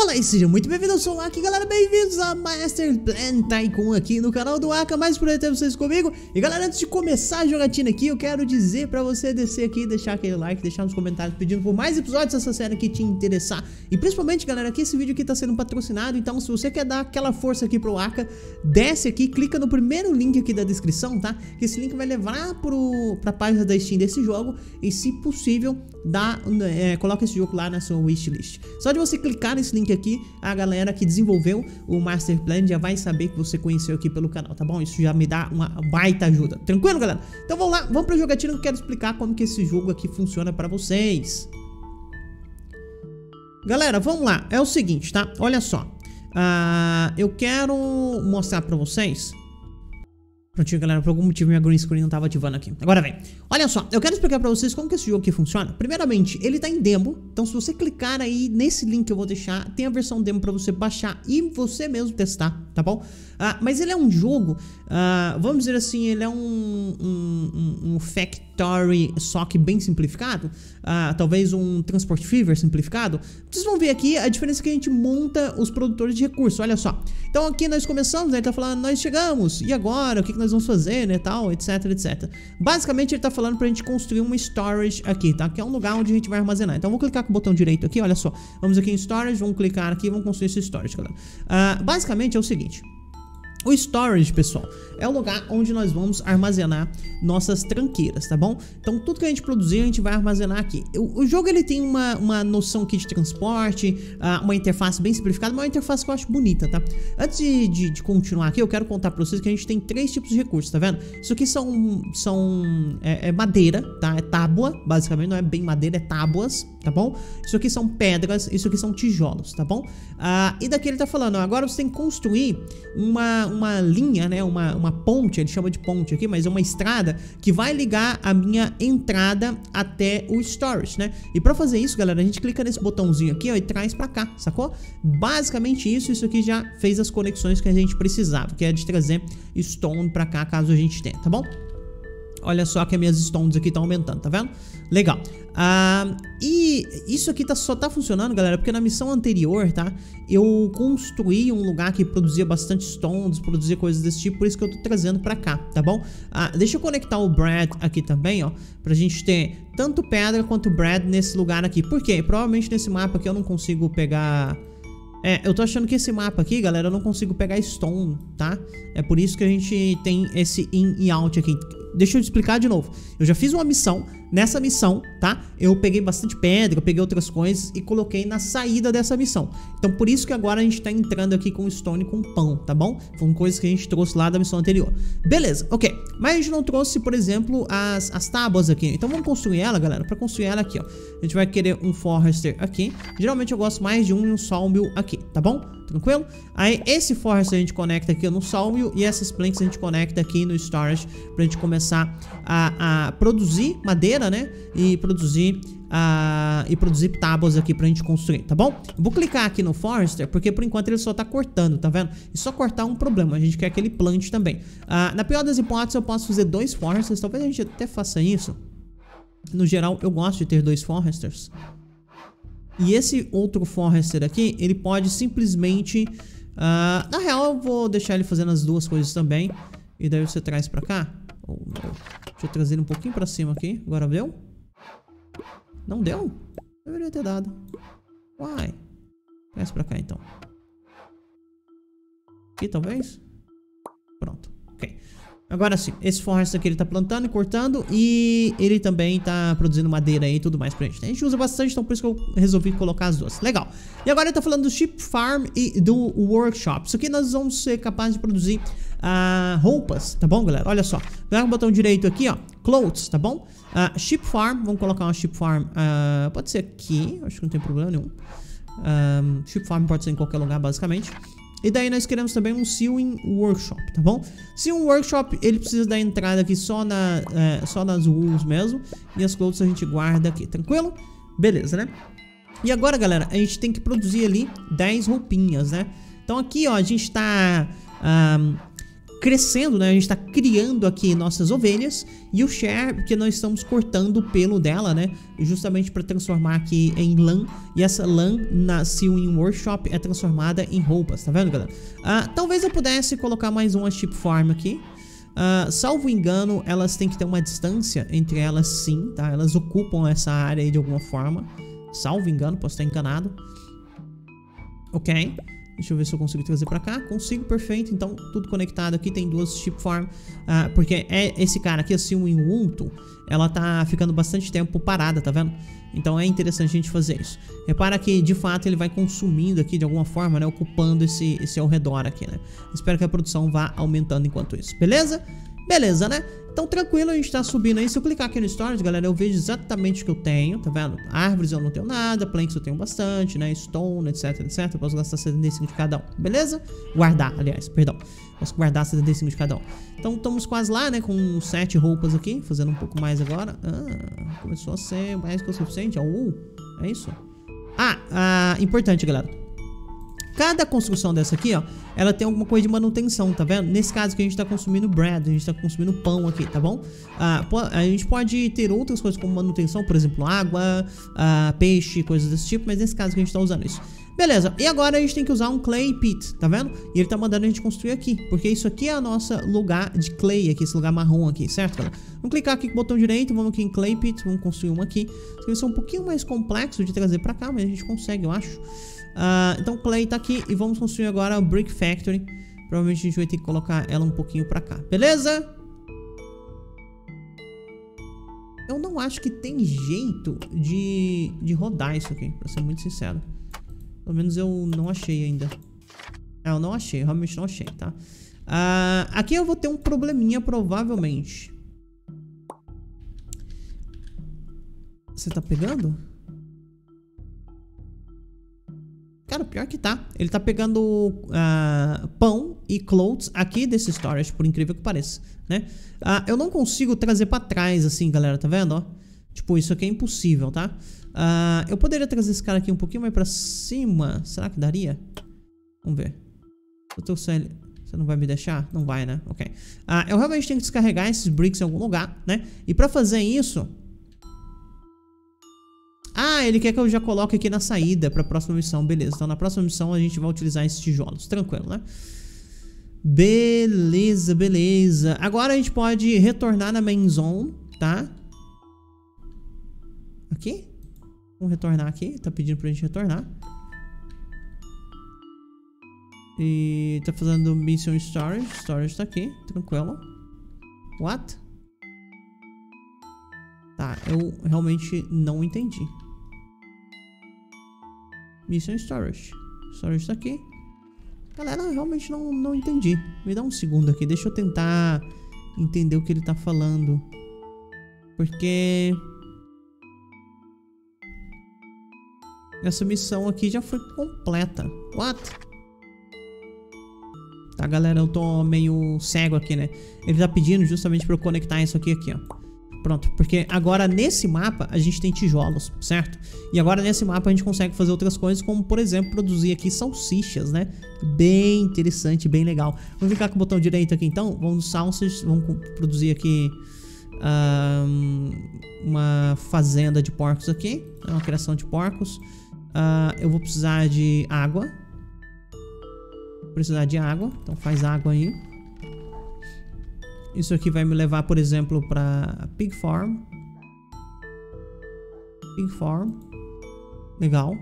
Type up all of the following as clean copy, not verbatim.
Olá e sejam muito bem-vindos, eu sou o Aka, galera, bem-vindos a Masterplan Tycoon aqui no canal do Aka, mais um prazer ter vocês comigo. E galera, antes de começar a jogatina aqui, eu quero dizer pra você descer aqui, deixar aquele like, deixar nos comentários pedindo por mais episódios dessa série que te interessar. E principalmente, galera, que esse vídeo aqui tá sendo patrocinado, então se você quer dar aquela força aqui pro Aka, desce aqui, clica no primeiro link aqui da descrição, tá? Que esse link vai levar pra página da Steam desse jogo e, se possível, coloca esse jogo lá na sua wishlist. Só de você clicar nesse link aqui, a galera que desenvolveu o Masterplan já vai saber que você conheceu aqui pelo canal, tá bom? Isso já me dá uma baita ajuda. Tranquilo, galera? Então vamos lá, vamos pra jogatina que eu quero explicar como que esse jogo aqui funciona pra vocês. Galera, vamos lá. É o seguinte, tá? Olha só. Eu quero mostrar pra vocês... Prontinho, galera, por algum motivo minha green screen não tava ativando aqui. Agora vem. Olha só, eu quero explicar pra vocês como que esse jogo aqui funciona. Primeiramente, ele tá em demo. Então se você clicar aí nesse link que eu vou deixar, tem a versão demo pra você baixar e você mesmo testar, tá bom? Mas ele é um jogo, vamos dizer assim, ele é um factory, só que bem simplificado. Talvez um Transport fever simplificado. Vocês vão ver aqui a diferença que a gente monta os produtores de recursos, olha só. Então aqui nós começamos, né, ele tá falando, nós chegamos, e agora, o que que nós vamos fazer, né, tal, etc, etc. Basicamente ele tá falando pra gente construir uma storage aqui, tá, que é um lugar onde a gente vai armazenar. Então vou clicar com o botão direito aqui, olha só. Vamos aqui em storage, vamos clicar aqui e vamos construir esse storage, galera. Basicamente é o seguinte. O storage, pessoal, é o lugar onde nós vamos armazenar nossas tranqueiras, tá bom? Então tudo que a gente produzir, a gente vai armazenar aqui. O jogo, ele tem uma noção aqui de transporte, uma interface bem simplificada, mas uma interface que eu acho bonita, tá? Antes de continuar aqui, eu quero contar pra vocês que a gente tem três tipos de recursos, tá vendo? Isso aqui é madeira, tá? É tábua, basicamente, não é bem madeira, é tábuas, tá bom? Isso aqui são pedras, isso aqui são tijolos, tá bom? E daqui ele tá falando, ó, agora você tem que construir uma linha, né, uma ponte, ele chama de ponte aqui, mas é uma estrada que vai ligar a minha entrada até o storage, né? E pra fazer isso, galera, a gente clica nesse botãozinho aqui, ó, e traz pra cá, sacou? Basicamente isso aqui já fez as conexões que a gente precisava, que é de trazer stone pra cá, caso a gente tenha, tá bom? Olha só que as minhas stones aqui estão aumentando, tá vendo? Legal. E isso aqui só tá funcionando, galera, porque na missão anterior, tá, eu construí um lugar que produzia bastante stones, produzia coisas desse tipo, por isso que eu tô trazendo pra cá, tá bom? Deixa eu conectar o bread aqui também, ó, pra gente ter tanto pedra quanto bread nesse lugar aqui. Por quê? Provavelmente nesse mapa aqui eu não consigo pegar... eu tô achando que esse mapa aqui, galera, eu não consigo pegar stone, tá? É por isso que a gente tem esse in e out aqui. Deixa eu te explicar de novo. Eu já fiz uma missão. Nessa missão, tá, eu peguei bastante pedra, eu peguei outras coisas e coloquei na saída dessa missão. Então por isso que agora a gente tá entrando aqui com stone e com pão, tá bom? Foram coisas que a gente trouxe lá da missão anterior. Beleza, ok. Mas a gente não trouxe, por exemplo, as tábuas aqui. Então vamos construir ela, galera. Pra construir ela aqui, ó, a gente vai querer um Forester aqui. Geralmente eu gosto mais de um e um sawmill aqui, tá bom? Tranquilo? Aí esse Forester a gente conecta aqui no sawmill e essas planks a gente conecta aqui no storage pra gente começar a produzir madeira, né, e produzir tábuas aqui pra gente construir, tá bom? Eu vou clicar aqui no Forester, porque por enquanto ele só tá cortando, tá vendo? E só cortar é um problema, a gente quer que ele plante também. Na pior das hipóteses eu posso fazer dois Foresters, talvez a gente até faça isso. No geral eu gosto de ter dois Foresters. E esse outro Forester aqui, ele pode simplesmente... na real eu vou deixar ele fazendo as duas coisas também. E daí você traz pra cá. Deixa eu trazer ele um pouquinho pra cima aqui. Agora deu? Não deu? Deveria ter dado. Uai. Traz pra cá então. Aqui talvez? Pronto, ok. Agora sim, esse Forester aqui ele tá plantando e cortando. E ele também tá produzindo madeira aí e tudo mais pra gente, né? A gente usa bastante, então por isso que eu resolvi colocar as duas. Legal. E agora ele tá falando do Sheep Farm e do Workshop. Isso aqui nós vamos ser capazes de produzir roupas, tá bom, galera? Olha só. Pega o botão direito aqui, ó, Clothes, tá bom? Sheep Farm, vamos colocar uma Sheep Farm. Pode ser aqui, acho que não tem problema nenhum. Sheep Farm pode ser em qualquer lugar, basicamente. E daí nós queremos também um Sewing Workshop, tá bom? Sewing Workshop, ele precisa da entrada aqui só nas wools mesmo. E as clothes a gente guarda aqui, tranquilo? Beleza, né? E agora, galera, a gente tem que produzir ali 10 roupinhas, né? Então aqui, ó, a gente tá crescendo, né? A gente está criando aqui nossas ovelhas, e o share, porque nós estamos cortando o pelo dela, né? Justamente para transformar aqui em lã, e essa lã na Sewing Workshop é transformada em roupas, tá vendo, galera? Talvez eu pudesse colocar mais uma Sheep Farm aqui. Salvo engano, elas têm que ter uma distância entre elas, sim, tá? Elas ocupam essa área aí de alguma forma. Salvo engano, posso estar enganado. Ok. Deixa eu ver se eu consigo trazer pra cá. Consigo, perfeito. Então, tudo conectado aqui. Tem duas Sheep Farm. Porque é esse cara aqui, assim, o Inwunto, ela tá ficando bastante tempo parada, tá vendo? Então é interessante a gente fazer isso. Repara que, de fato, ele vai consumindo aqui de alguma forma, né? Ocupando esse ao redor aqui, né? Espero que a produção vá aumentando enquanto isso. Beleza? Beleza, né? Então, tranquilo, a gente tá subindo aí. Se eu clicar aqui no Storage, galera, eu vejo exatamente o que eu tenho, tá vendo? Árvores eu não tenho nada, planks eu tenho bastante, né? Stone, etc, etc. Eu posso gastar 75 de cada um, beleza? Guardar, aliás, perdão. Posso guardar 75 de cada um. Então, estamos quase lá, né? Com 7 roupas aqui, fazendo um pouco mais agora. Começou a ser mais que o suficiente. É isso? Importante, galera. Cada construção dessa aqui, ó, ela tem alguma coisa de manutenção, tá vendo? Nesse caso que a gente tá consumindo bread, a gente tá consumindo pão aqui, tá bom? A gente pode ter outras coisas como manutenção, por exemplo, água, peixe, coisas desse tipo, mas nesse caso que a gente tá usando isso. Beleza, e agora a gente tem que usar um clay pit, tá vendo? E ele tá mandando a gente construir aqui, porque isso aqui é o nosso lugar de clay aqui, esse lugar marrom aqui, certo, galera? Vamos clicar aqui com o botão direito, vamos aqui em clay pit, vamos construir uma aqui. Isso é um pouquinho mais complexo de trazer pra cá, mas a gente consegue, eu acho. Então clay tá aqui e vamos construir agora a brick factory. Provavelmente a gente vai ter que colocar ela um pouquinho pra cá, beleza? Eu não acho que tem jeito de rodar isso aqui, pra ser muito sincero. Pelo menos eu não achei ainda. Eu não achei, realmente não achei, tá? Aqui eu vou ter um probleminha, provavelmente. Você tá pegando? Cara, pior que tá. Ele tá pegando pão e clothes aqui desse storage, por incrível que pareça, né? Eu não consigo trazer pra trás assim, galera, tá vendo? Ó, tipo, isso aqui é impossível, tá? Eu poderia trazer esse cara aqui um pouquinho mais pra cima. Será que daria? Vamos ver. Eu tô sem ele. Você não vai me deixar? Não vai, né? Ok. Eu realmente tenho que descarregar esses bricks em algum lugar, né? E pra fazer isso... ele quer que eu já coloque aqui na saída pra próxima missão, beleza. Então na próxima missão a gente vai utilizar esses tijolos, tranquilo, né? Beleza, beleza. Agora a gente pode retornar na main zone, tá? Aqui? Vamos retornar aqui, tá pedindo pra gente retornar. E tá fazendo mission storage, storage tá aqui, tranquilo. What? Tá, eu realmente não entendi. Mission Storage. Storage tá aqui. Galera, eu realmente não entendi. Me dá um segundo aqui. Deixa eu tentar entender o que ele tá falando. Porque... essa missão aqui já foi completa. What? Tá, galera, eu tô meio cego aqui, né? Ele tá pedindo justamente pra eu conectar isso aqui, ó. Pronto, porque agora nesse mapa a gente tem tijolos, certo? E agora nesse mapa a gente consegue fazer outras coisas, como por exemplo, produzir aqui salsichas, né? Bem interessante, bem legal. Vamos clicar com o botão direito aqui então, vamos no salsichas, vamos produzir aqui uma fazenda de porcos aqui, uma criação de porcos. Eu vou precisar de água. Então faz água aí. Isso aqui vai me levar, por exemplo, para Pig Farm. Legal.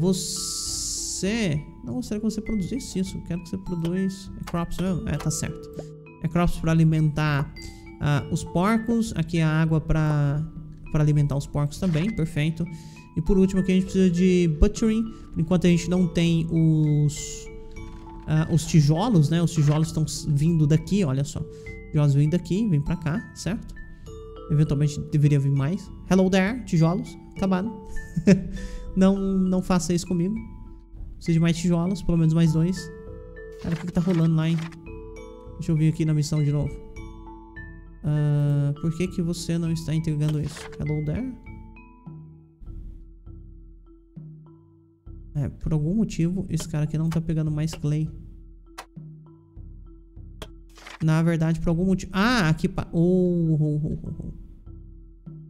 Você... não gostaria que você produzisse isso. Quero que você produza... é crops mesmo? É, tá certo. É crops para alimentar os porcos. Aqui a água para alimentar os porcos também. Perfeito. E por último aqui a gente precisa de Butchery. Por enquanto a gente não tem os tijolos, né? Os tijolos estão vindo daqui, olha só. Tijolos vindo daqui, vem pra cá, certo? Eventualmente deveria vir mais. Hello there, tijolos, acabado. Não faça isso comigo. Preciso de mais tijolos, pelo menos mais 2. Cara, o que tá rolando lá, hein? Deixa eu vir aqui na missão de novo. Por que que você não está entregando isso? Hello there. Por algum motivo, esse cara aqui não tá pegando mais clay. Na verdade, por algum motivo... Ah, aqui...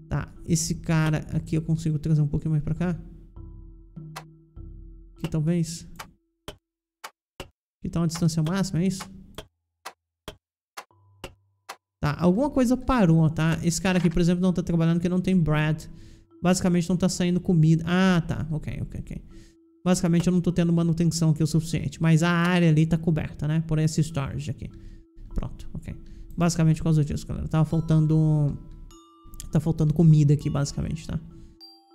Tá, esse cara aqui eu consigo trazer um pouquinho mais pra cá. Aqui talvez. Aqui tá uma distância máxima, é isso? Tá, alguma coisa parou, tá? Esse cara aqui, por exemplo, não tá trabalhando porque não tem bread. Basicamente não tá saindo comida. Ah, tá, ok. Basicamente eu não tô tendo manutenção aqui o suficiente. Mas a área ali tá coberta, né? Por esse storage aqui. Pronto, ok. Basicamente por causa disso, galera. Tá faltando comida aqui, basicamente, tá?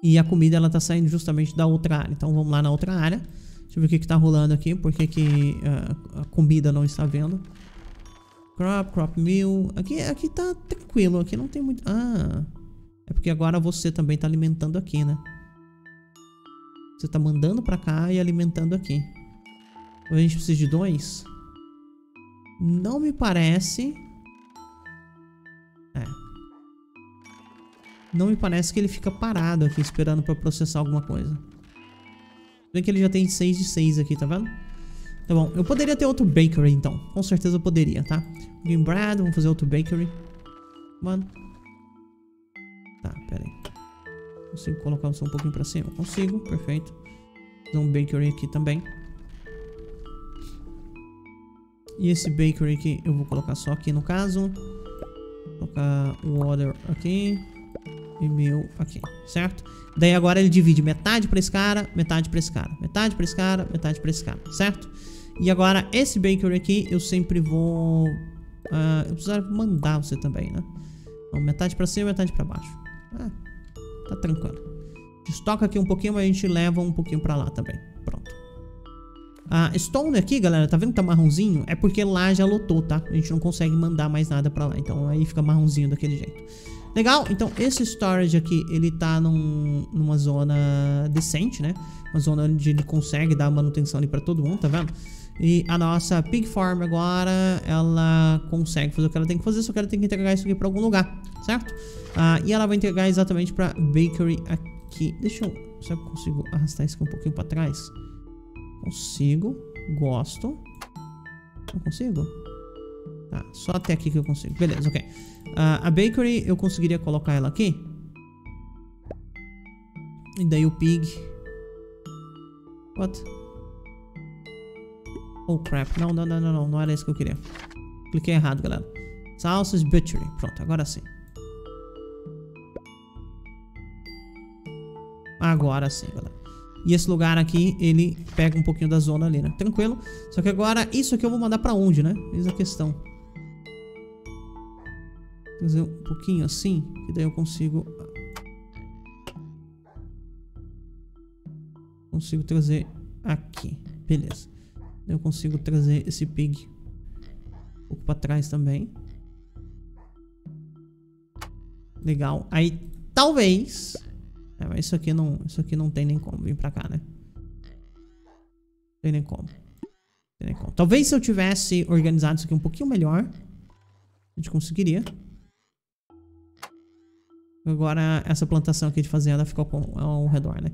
E a comida, ela tá saindo justamente da outra área. Então vamos lá na outra área. Deixa eu ver o que que tá rolando aqui. Por que que a comida não está vendo? Crop meal. Aqui tá tranquilo. Aqui não tem muito... Ah, é porque agora você também tá alimentando aqui, né? Você tá mandando pra cá e alimentando aqui. A gente precisa de 2. Não me parece. É. Não me parece que ele fica parado aqui esperando pra processar alguma coisa. Vê que ele já tem 6 de 6 aqui, tá vendo? Tá bom, eu poderia ter outro bakery então. Com certeza eu poderia, tá? Green bread, vamos fazer outro bakery. Mano. Tá, pera aí. Consigo colocar só um pouquinho pra cima? Consigo, perfeito. Fazer um bakery aqui também. E esse bakery aqui eu vou colocar só aqui no caso. Vou colocar o water aqui. E meu aqui, certo? Daí agora ele divide metade pra esse cara, metade pra esse cara. Metade pra esse cara, metade pra esse cara, certo? E agora esse bakery aqui eu sempre vou... eu precisava mandar você também, né? Então, metade pra cima, metade pra baixo. Ah, tá tranquilo. Estoca aqui um pouquinho, mas a gente leva um pouquinho pra lá também. Pronto. A stone aqui, galera, tá vendo que tá marronzinho? É porque lá já lotou, tá? A gente não consegue mandar mais nada pra lá. Então aí fica marronzinho daquele jeito. Legal, então esse storage aqui, ele tá numa zona decente, né? Uma zona onde ele consegue dar manutenção ali pra todo mundo, tá vendo? E a nossa Pig Farm agora, ela consegue fazer o que ela tem que fazer, só que ela tem que entregar isso aqui pra algum lugar, certo? E ela vai entregar exatamente pra Bakery aqui. Deixa eu... Será que eu consigo arrastar isso aqui um pouquinho pra trás? Consigo. Gosto. Não consigo? Tá, só até aqui que eu consigo. Beleza, ok. A Bakery, eu conseguiria colocar ela aqui. E daí o Pig... What? Oh, crap. Não era isso que eu queria. Cliquei errado, galera. Salsas, Butchery. Pronto, agora sim. Agora sim, galera. E esse lugar aqui, ele pega um pouquinho da zona ali, né? Tranquilo. Só que agora, isso aqui eu vou mandar pra onde, né? Essa é a questão. Fazer um pouquinho assim, que daí eu consigo trazer aqui. Beleza. Eu consigo trazer esse pig um pouco pra trás também. Legal. Aí, talvez... É, mas isso aqui não tem nem como vir pra cá, né? Não tem nem como. Talvez se eu tivesse organizado isso aqui um pouquinho melhor, a gente conseguiria. Agora, essa plantação aqui de fazenda ficou ao redor, né?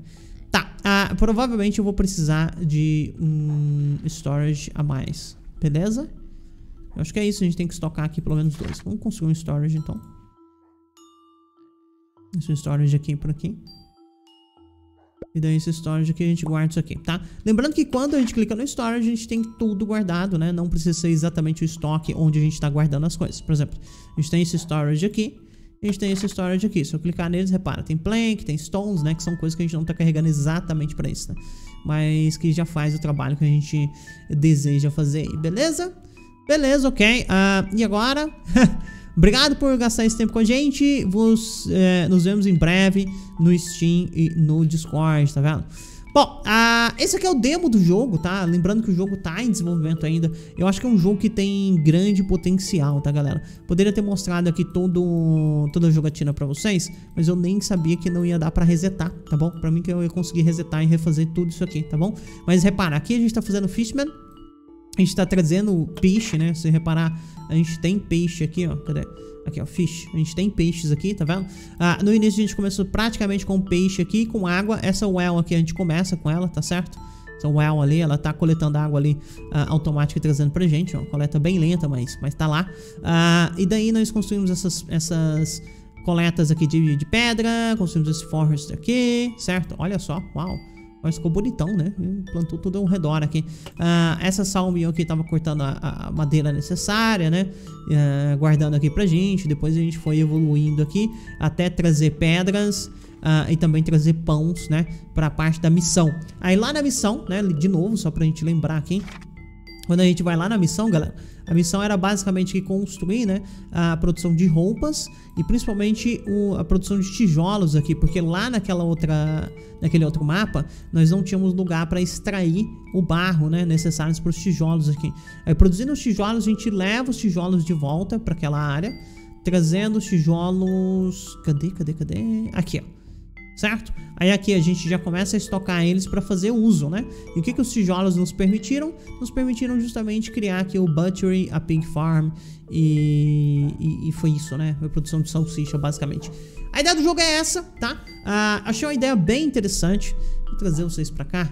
Tá, provavelmente eu vou precisar de um storage a mais, beleza? Eu acho que é isso, a gente tem que estocar aqui pelo menos 2. Vamos construir um storage, então. Esse storage aqui por aqui. E daí esse storage aqui a gente guarda isso aqui, tá? Lembrando que quando a gente clica no storage, a gente tem tudo guardado, né? Não precisa ser exatamente o estoque onde a gente tá guardando as coisas. Por exemplo, a gente tem esse storage aqui. A gente tem esse storage aqui. Se eu clicar neles, repara, tem plank, tem stones, né? Que são coisas que a gente não tá carregando exatamente pra isso, né? Mas que já faz o trabalho que a gente deseja fazer aí, beleza? Beleza, ok. E agora... Obrigado por gastar esse tempo com a gente. Nos vemos em breve no Steam e no Discord, tá vendo? Bom, esse aqui é o demo do jogo, tá? Lembrando que o jogo tá em desenvolvimento ainda. Eu acho que é um jogo que tem grande potencial, tá, galera? Poderia ter mostrado aqui toda a jogatina pra vocês, mas eu nem sabia que não ia dar pra resetar, tá bom? Pra mim que eu ia conseguir resetar e refazer tudo isso aqui, tá bom? Mas repara, aqui a gente tá fazendo Fishman. A gente tá trazendo peixe, né? Se reparar, a gente tem peixe aqui, ó. Cadê? Aqui, ó, fish. A gente tem peixes aqui, tá vendo? No início a gente começou praticamente com peixe aqui, com água. Essa well aqui a gente começa com ela, tá certo? Então o Wow ali, ela tá coletando água ali automática e trazendo pra gente, ó. Coleta bem lenta, mas tá lá. E daí nós construímos essas coletas aqui de pedra, construímos esse Forester aqui, certo? Olha só, uau. Mas ficou bonitão, né? Plantou tudo ao redor aqui. Essa salmião aqui tava cortando a madeira necessária, né? Guardando aqui pra gente. Depois a gente foi evoluindo aqui até trazer pedras e também trazer pães, né? Pra parte da missão. Aí lá na missão, né? De novo, só pra gente lembrar aqui. Quando a gente vai lá na missão, galera, a missão era basicamente construir, né, a produção de roupas e principalmente a produção de tijolos aqui, porque lá naquele outro mapa nós não tínhamos lugar para extrair o barro, né, necessários para os tijolos aqui. Aí, produzindo os tijolos, a gente leva os tijolos de volta para aquela área, trazendo os tijolos. Cadê? Aqui, ó. Certo? Aí aqui a gente já começa a estocar eles para fazer uso, né? E o que os tijolos nos permitiram? Nos permitiram justamente criar aqui o Butchery, a Pig Farm e foi isso, né? A produção de salsicha, basicamente. A ideia do jogo é essa, tá? Achei uma ideia bem interessante. Vou trazer vocês para cá.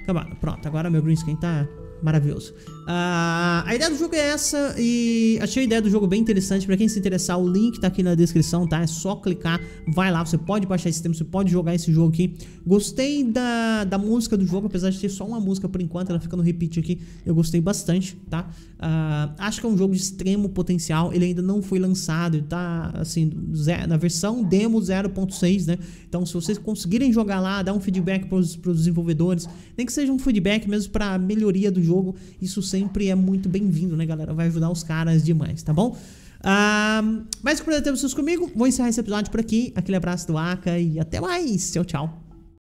Acabado. Pronto, agora meu green screen tá maravilhoso. A ideia do jogo é essa e achei a ideia do jogo bem interessante. Pra quem se interessar, o link tá aqui na descrição, tá? É só clicar, vai lá, você pode baixar esse tema, você pode jogar esse jogo aqui. Gostei da música do jogo, apesar de ter só uma música por enquanto, ela fica no repeat aqui. Eu gostei bastante, tá? Acho que é um jogo de extremo potencial, ele ainda não foi lançado, tá, assim, na versão demo 0.6, né? Então se vocês conseguirem jogar lá, dar um feedback pros desenvolvedores, nem que seja um feedback mesmo pra melhoria do jogo, isso sempre é muito bem-vindo, né, galera? Vai ajudar os caras demais, tá bom? Mas por ter vocês comigo, vou encerrar esse episódio por aqui. Aquele abraço do Aka e até mais. Tchau, tchau.